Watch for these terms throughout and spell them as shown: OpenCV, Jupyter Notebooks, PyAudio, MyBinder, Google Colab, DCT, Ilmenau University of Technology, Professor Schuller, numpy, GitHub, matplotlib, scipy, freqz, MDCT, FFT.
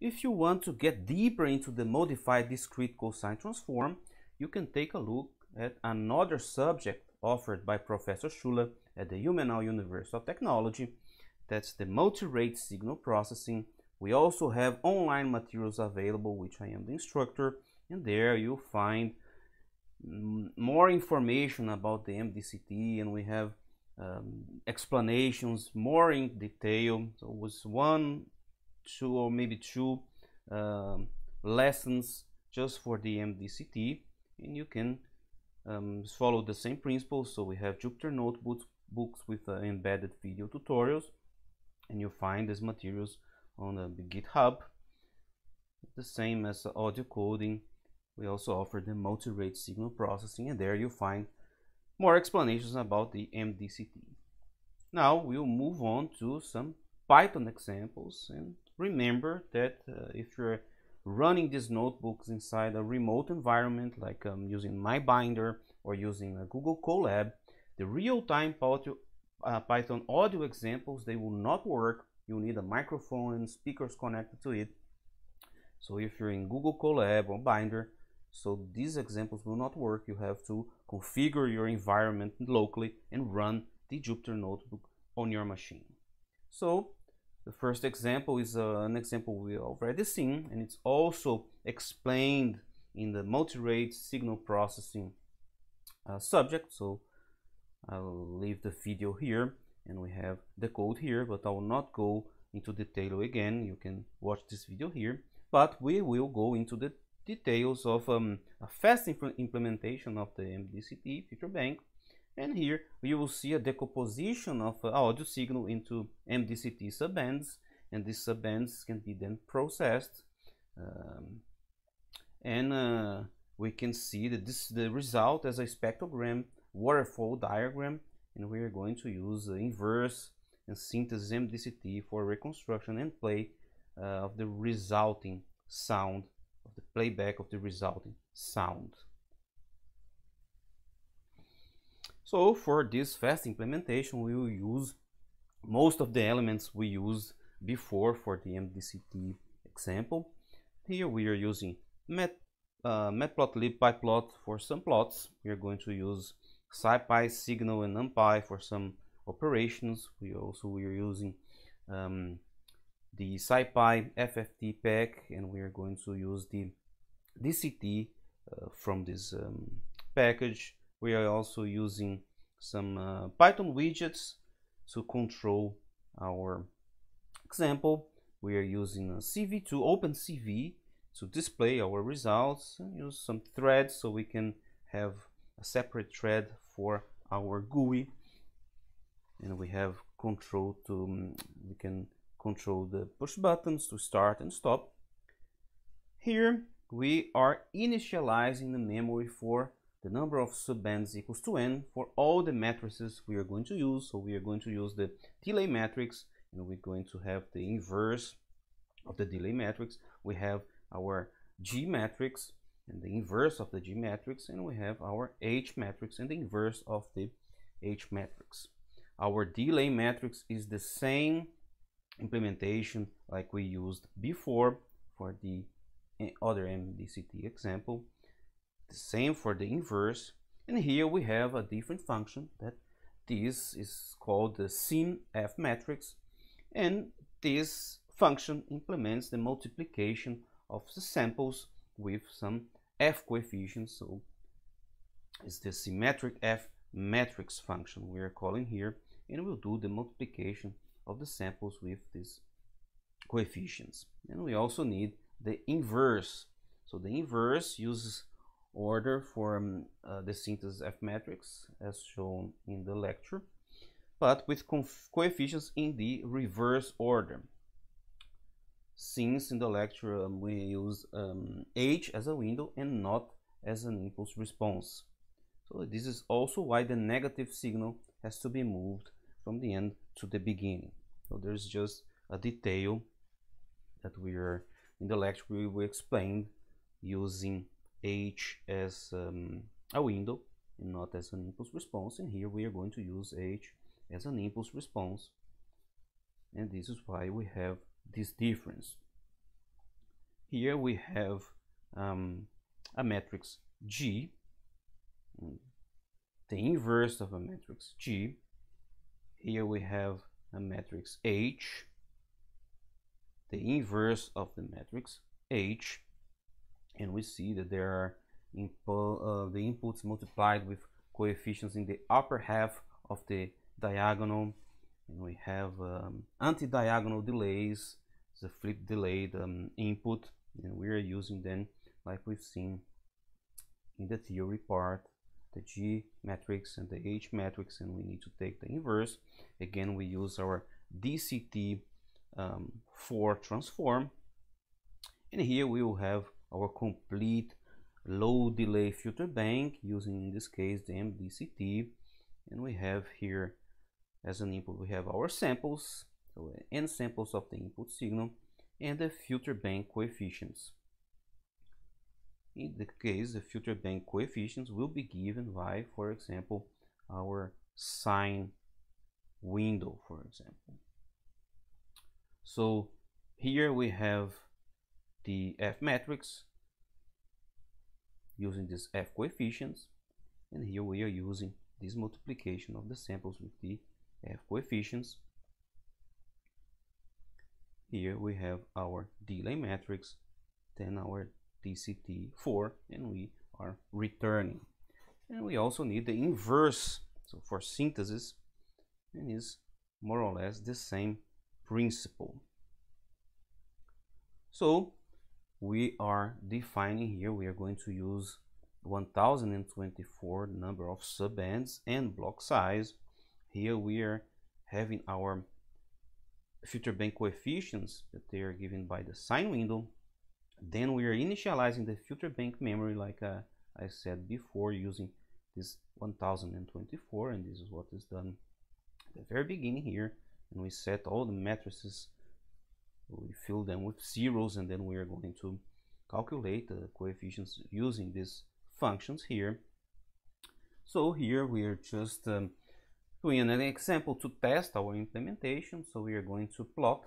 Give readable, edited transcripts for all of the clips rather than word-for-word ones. If you want to get deeper into the modified discrete cosine transform, you can take a look at another subject offered by Professor Schuller at the Ilmenau University of Technology, that's the multi-rate signal processing. We also have online materials available, which I am the instructor, and there you'll find more information about the MDCT, and we have explanations more in detail. So it was maybe two lessons just for the MDCT, and you can follow the same principles. So we have Jupyter Notebooks with embedded video tutorials, and you'll find these materials on the GitHub. The same as audio coding, we also offer the multi-rate signal processing, and there you'll find more explanations about the MDCT. Now we'll move on to some Python examples, and remember that if you're running these notebooks inside a remote environment, like using MyBinder or using a Google Colab, the real-time Python audio examples, they will not work. You need a microphone and speakers connected to it. So if you're in Google Colab or Binder, so these examples will not work. You have to configure your environment locally and run the Jupyter Notebook on your machine. So the first example is an example we already seen, and it's also explained in the multi-rate signal processing subject. So I'll leave the video here, and we have the code here, but I will not go into detail again. You can watch this video here, but we will go into the details of a fast implementation of the MDCT feature bank. And here you will see a decomposition of audio signal into MDCT subbands, and these subbands can be then processed, and we can see that the result as a spectrogram waterfall diagram, and we are going to use inverse and synthesis MDCT for reconstruction and play of the resulting sound, of the playback of the resulting sound. So for this fast implementation, we will use most of the elements we used before for the MDCT example. Here we are using matplotlib pyplot for some plots. We are going to use scipy, signal, and numpy for some operations. We are using the scipy FFT pack, and we are going to use the DCT from this package. We are also using some Python widgets to control our example. We are using a CV2 OpenCV to display our results, and use some threads so we can have a separate thread for our GUI, and we have control to we can control the push buttons to start and stop. Here we are initializing the memory for the number of subbands equals to n for all the matrices we are going to use. So we are going to use the delay matrix, and we're going to have the inverse of the delay matrix. We have our G matrix and the inverse of the G matrix, and we have our H matrix and the inverse of the H matrix. Our delay matrix is the same implementation like we used before for the other MDCT example, the same for the inverse, and here we have a different function that this is called the SIMF matrix, and this function implements the multiplication of the samples with some F coefficients. So it's the symmetric F matrix function we are calling here, and we'll do the multiplication of the samples with these coefficients. And we also need the inverse. So the inverse uses order for the synthesis F matrix as shown in the lecture, but with coefficients in the reverse order. Since in the lecture we use H as a window and not as an impulse response. So this is also why the negative signal has to be moved from the end to the beginning. So there's just a detail that we are in the lecture we explained using H as a window and not as an impulse response, and here we are going to use H as an impulse response, and this is why we have this difference. here we have a matrix G, the inverse of a matrix G. Here we have a matrix H, the inverse of the matrix H, and we see that there are the inputs multiplied with coefficients in the upper half of the diagonal, and we have anti-diagonal delays, the flip delayed input, and we are using them, like we've seen in the theory part, the G matrix and the H matrix, and we need to take the inverse. Again, we use our DCT for transform, and here we will have our complete low delay filter bank using, in this case, the MDCT, and we have here as an input we have our samples, so n samples of the input signal, and the filter bank coefficients. In the case, the filter bank coefficients will be given by, for example, our sine window, for example. So here we have the F matrix using these F coefficients, and here we are using this multiplication of the samples with the F coefficients. Here we have our delay matrix, then our DCT4, and we are returning. And we also need the inverse, so for synthesis, and is more or less the same principle. So we are defining here, we are going to use 1024 number of subbands and block size. Here we are having our filter bank coefficients that they are given by the sine window. Then we are initializing the filter bank memory, like I said before, using this 1024, and this is what is done at the very beginning here. And we set all the matrices, we fill them with zeros, and then we are going to calculate the coefficients using these functions here. So here we are just doing an example to test our implementation. So we are going to plot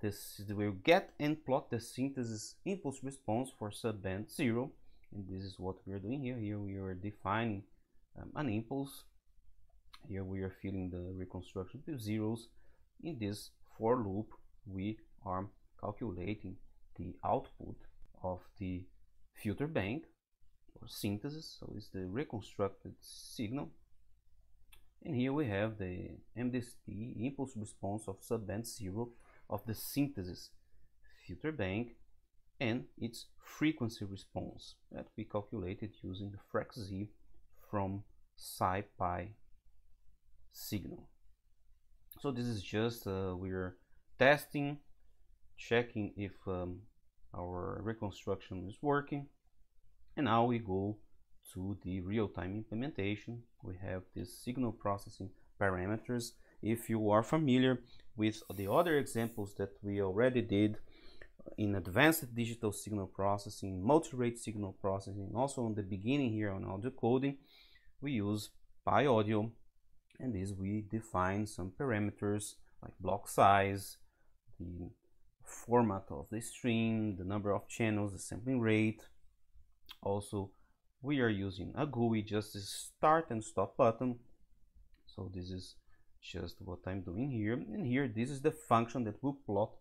this, we'll get and plot the synthesis impulse response for subband 0, and this is what we are doing here. Here we are defining an impulse. Here we are filling the reconstruction with zeros. In this for loop we are calculating the output of the filter bank or synthesis, so it's the reconstructed signal. And here we have the MDCT impulse response of subband 0 of the synthesis filter bank and its frequency response that we calculated using the freqz from scipy signal. So this is just we're testing, checking if our reconstruction is working, and now we go to the real-time implementation. We have this signal processing parameters. If you are familiar with the other examples that we already did in advanced digital signal processing, multi-rate signal processing, also in the beginning here on audio coding, we use PyAudio, and this we define some parameters like block size, the format of the stream, the number of channels, the sampling rate. Also we are using a GUI, just a start and stop button. So this is just what I'm doing here, and here this is the function that will plot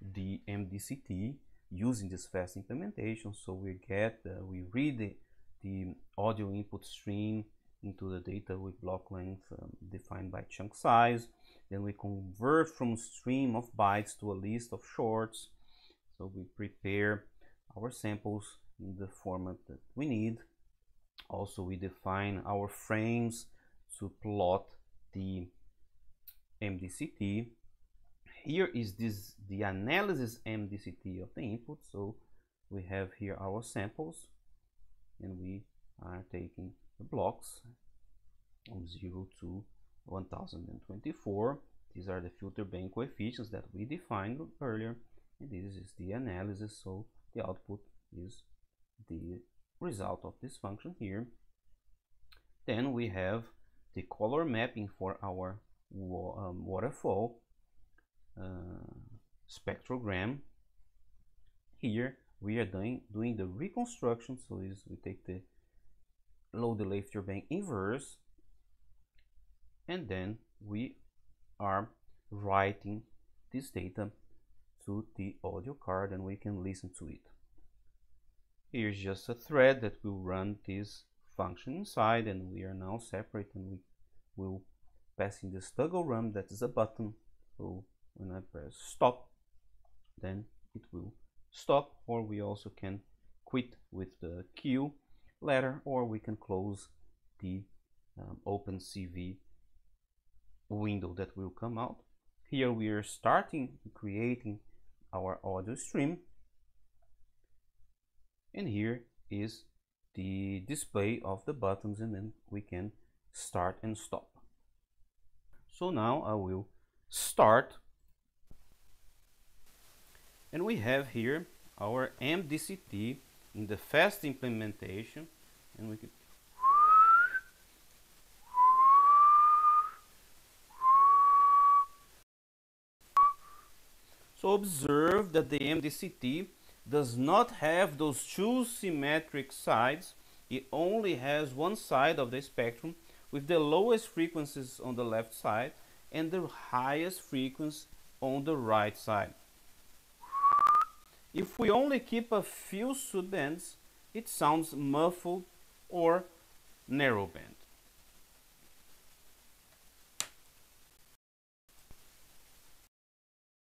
the MDCT using this fast implementation. So we get we read the audio input stream into the data with block length defined by chunk size, then we convert from stream of bytes to a list of shorts. So we prepare our samples in the format that we need. Also we define our frames to plot the MDCT. Here is this the analysis MDCT of the input. So we have here our samples, and we are taking the blocks from 0 to 1024. These are the filter bank coefficients that we defined earlier, and this is the analysis. So the output is the result of this function here. Then we have the color mapping for our waterfall spectrogram, Here we are doing the reconstruction, so is we take the low delay feature bank inverse, and then we are writing this data to the audio card and we can listen to it. Here's just a thread that will run this function inside, and we are now separate, and we will pass in this toggle run, that is a button. So when I press stop, then it will stop, or we also can quit with the Q letter, or we can close the OpenCV window that will come out. Here we are starting creating our audio stream, and here is the display of the buttons, and then we can start and stop. So now I will start, and we have here our MDCT in the fast implementation, and we can so observe that the MDCT does not have those two symmetric sides. It only has one side of the spectrum, with the lowest frequencies on the left side and the highest frequency on the right side. If we only keep a few subbands, it sounds muffled or narrowband.